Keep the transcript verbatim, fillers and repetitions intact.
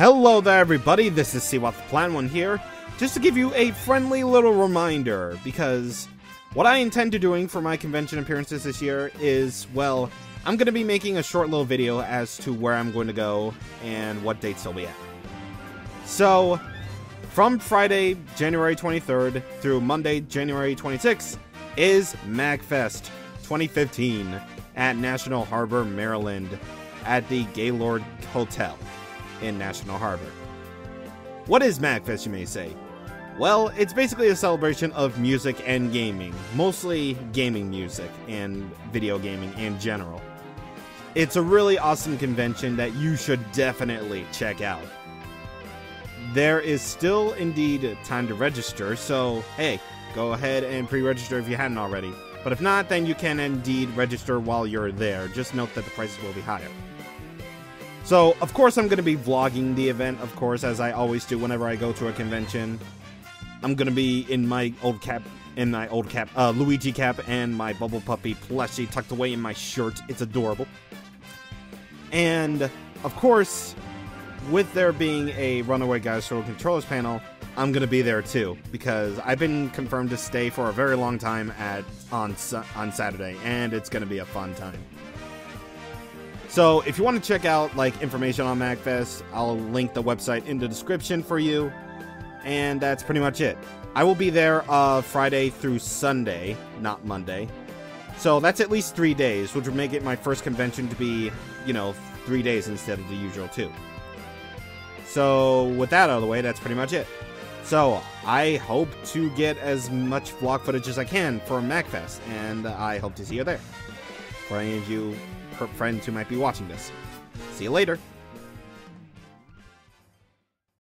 Hello there everybody, this is CwapThePlan one here, just to give you a friendly little reminder, because what I intend to doing for my convention appearances this year is, well, I'm going to be making a short little video as to where I'm going to go and what dates I'll be at. So, from Friday, January twenty-third through Monday, January twenty-sixth is MAGFest twenty fifteen at National Harbor, Maryland at the Gaylord Hotel in National Harbor. What is MAGFest, you may say? Well, it's basically a celebration of music and gaming, mostly gaming music and video gaming in general. It's a really awesome convention that you should definitely check out. There is still indeed time to register, so hey, go ahead and pre-register if you hadn't already. But if not, then you can indeed register while you're there. Just note that the prices will be higher. So, of course, I'm going to be vlogging the event, of course, as I always do whenever I go to a convention. I'm going to be in my old cap, in my old cap, uh, Luigi cap, and my Bubble Puppy plushie tucked away in my shirt. It's adorable. And, of course, with there being a Runaway Guys Solo Controllers panel, I'm going to be there, too, because I've been confirmed to stay for a very long time at on, on Saturday, and it's going to be a fun time. So if you want to check out like information on MAGFest, I'll link the website in the description for you. And that's pretty much it. I will be there uh, Friday through Sunday, not Monday. So that's at least three days, which would make it my first convention to be, you know, three days instead of the usual two. So with that out of the way, that's pretty much it. So I hope to get as much vlog footage as I can for MAGFest, and I hope to see you there. For any of you friends who might be watching this. See you later.